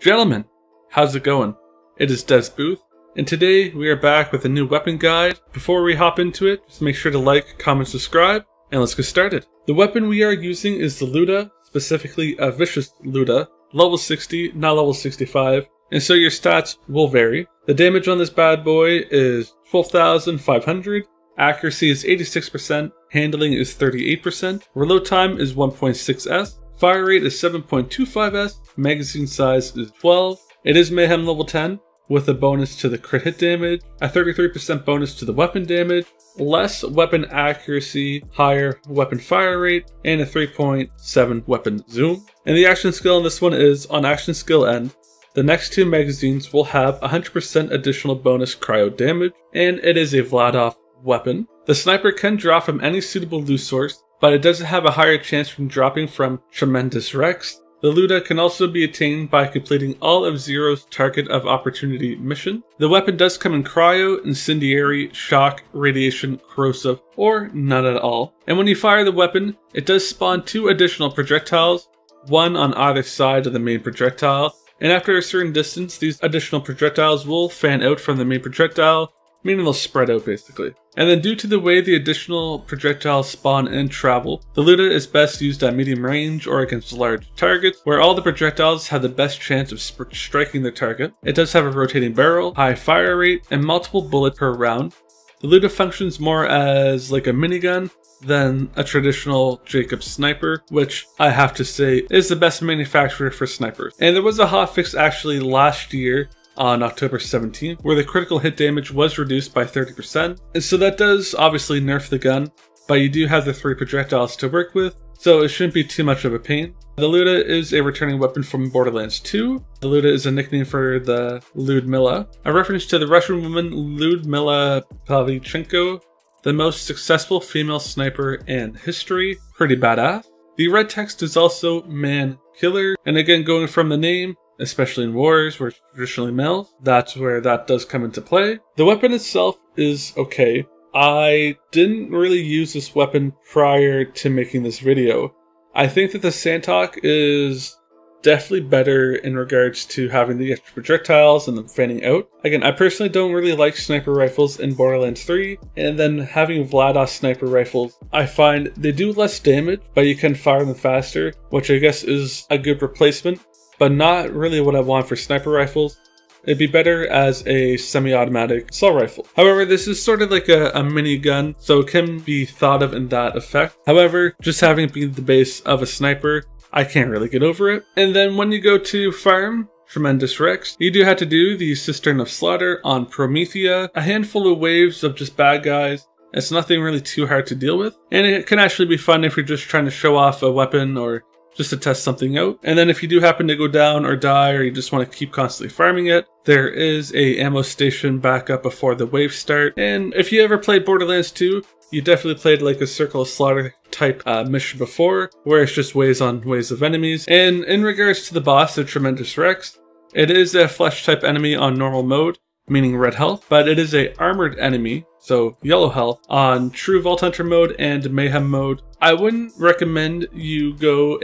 Gentlemen, how's it going? It is Devsbooth, and today we are back with a new weapon guide. Before we hop into it, just make sure to like, comment, subscribe, and let's get started. The weapon we are using is the Lyuda, specifically a Vicious Lyuda, level 60, not level 65, and so your stats will vary. The damage on this bad boy is 12,500, accuracy is 86%, handling is 38%, reload time is 1.6s, fire rate is 7.25s, magazine size is 12. It is Mayhem level 10, with a bonus to the crit hit damage, a 33% bonus to the weapon damage, less weapon accuracy, higher weapon fire rate, and a 3.7 weapon zoom. And the action skill on this one is, on action skill end, the next two magazines will have 100% additional bonus cryo damage, and it is a Vladof weapon. The sniper can draw from any suitable loot source, but it doesn't have a higher chance from dropping from Tremendous Rex. The Lyuda can also be attained by completing all of Zero's Target of Opportunity mission. The weapon does come in cryo, incendiary, shock, radiation, corrosive, or none at all. And when you fire the weapon, it does spawn two additional projectiles, one on either side of the main projectile. And after a certain distance, these additional projectiles will fan out from the main projectile, meaning they'll spread out basically. And then due to the way the additional projectiles spawn and travel, the Lyuda is best used at medium range or against large targets, where all the projectiles have the best chance of striking their target. It does have a rotating barrel, high fire rate, and multiple bullets per round. The Lyuda functions more as like a minigun than a traditional Jacob's sniper, which I have to say is the best manufacturer for snipers. And there was a hotfix actually last year on October 17th, where the critical hit damage was reduced by 30%. And so that does obviously nerf the gun, but you do have the three projectiles to work with, so it shouldn't be too much of a pain. The Lyuda is a returning weapon from Borderlands 2. The Lyuda is a nickname for the Ludmila, a reference to the Russian woman Ludmila Pavlichenko, the most successful female sniper in history. Pretty badass. The red text is also man killer, and again going from the name, especially in wars where it's traditionally males, that's where that does come into play. The weapon itself is okay. I didn't really use this weapon prior to making this video. I think that the Santok is definitely better in regards to having the extra projectiles and them fanning out. Again, I personally don't really like sniper rifles in Borderlands 3, and then having Vladof sniper rifles, I find they do less damage, but you can fire them faster, which I guess is a good replacement, but not really what I want for sniper rifles. It'd be better as a semi-automatic assault rifle. However, this is sort of like a minigun, so it can be thought of in that effect. However, just having it be the base of a sniper, I can't really get over it. And then when you go to farm Tremendous Rex, you do have to do the Cistern of Slaughter on Promethea, a handful of waves of just bad guys. It's nothing really too hard to deal with, and it can actually be fun if you're just trying to show off a weapon or just to test something out. And then if you do happen to go down or die, or you just want to keep constantly farming it, there is a ammo station back up before the waves start. And if you ever played Borderlands 2, you definitely played like a Circle of Slaughter type mission before, where it's just waves on waves of enemies. And in regards to the boss, the Tremendous Rex, it is a flesh type enemy on normal mode, meaning red health, but it is a armored enemy, so yellow health, on true Vault Hunter mode and Mayhem mode. I wouldn't recommend you do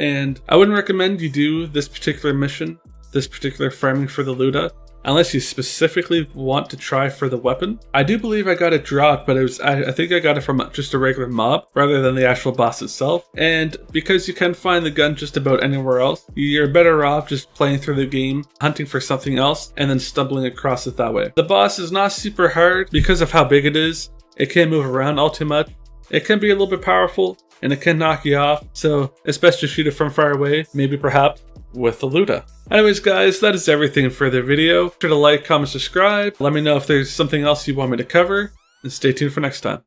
this particular mission, this particular framing for the Lyuda, unless you specifically want to try for the weapon. I do believe I got it dropped, but I think I got it from just a regular mob rather than the actual boss itself. And because you can find the gun just about anywhere else, you're better off just playing through the game, hunting for something else, and then stumbling across it that way. The boss is not super hard because of how big it is. It can't move around all too much. It can be a little bit powerful, and it can knock you off, so it's best to shoot it from far away, maybe perhaps with the Lyuda. Anyways guys, that is everything for the video. Be sure to like, comment, subscribe. Let me know if there's something else you want me to cover, and stay tuned for next time.